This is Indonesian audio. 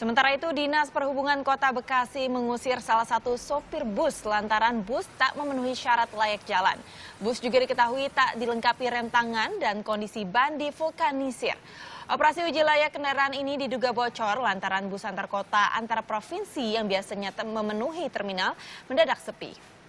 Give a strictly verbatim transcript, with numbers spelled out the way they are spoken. Sementara itu, Dinas Perhubungan Kota Bekasi mengusir salah satu sopir bus lantaran bus tak memenuhi syarat layak jalan. Bus juga diketahui tak dilengkapi rem tangan dan kondisi ban divulkanisir. Operasi uji layak kendaraan ini diduga bocor lantaran bus antar kota antar provinsi yang biasanya memenuhi terminal mendadak sepi.